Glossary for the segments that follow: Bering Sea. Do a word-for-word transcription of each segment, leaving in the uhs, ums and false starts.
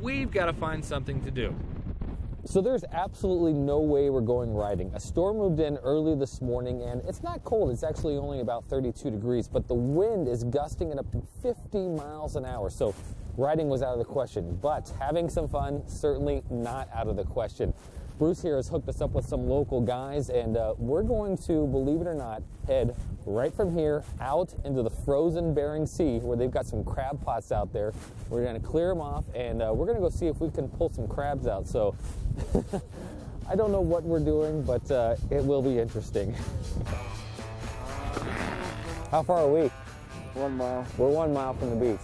we've got to find something to do. So there's absolutely no way we're going riding. A storm moved in early this morning, and it's not cold. It's actually only about thirty-two degrees, but the wind is gusting at up to fifty miles an hour. So riding was out of the question, but having some fun, certainly not out of the question. Bruce here has hooked us up with some local guys, and uh, we're going to, believe it or not, head right from here out into the frozen Bering Sea, where they've got some crab pots out there. We're going to clear them off, and uh, we're going to go see if we can pull some crabs out. So I don't know what we're doing, but uh, it will be interesting. How far are we? One mile. We're one mile from the beach.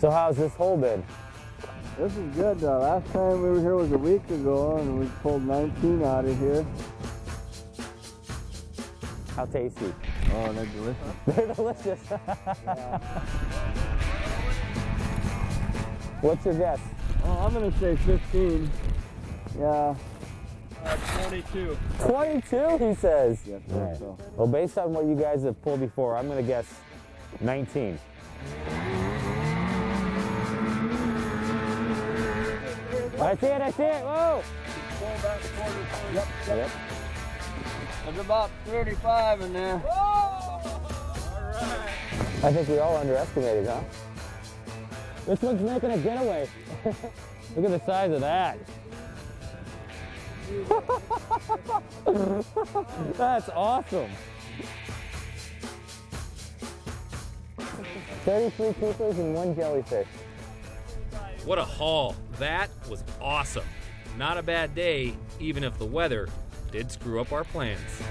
So how's this hole been? This is good though. Last time we were here was a week ago, and we pulled nineteen out of here. How tasty. Oh, they're delicious. They're delicious. Yeah. What's your guess? Oh, I'm going to say fifteen. Yeah. Uh, twenty-two. twenty-two, he says? Yes, I think so. Well, based on what you guys have pulled before, I'm going to guess nineteen. I see it, I see it, whoa! Yep, yep. There's about thirty-five in there. Whoa! All right. I think we all underestimated, huh? This one's making a getaway. Look at the size of that. That's awesome. thirty-three keepers and one jellyfish. What a haul. That was awesome. Not a bad day, even if the weather did screw up our plans.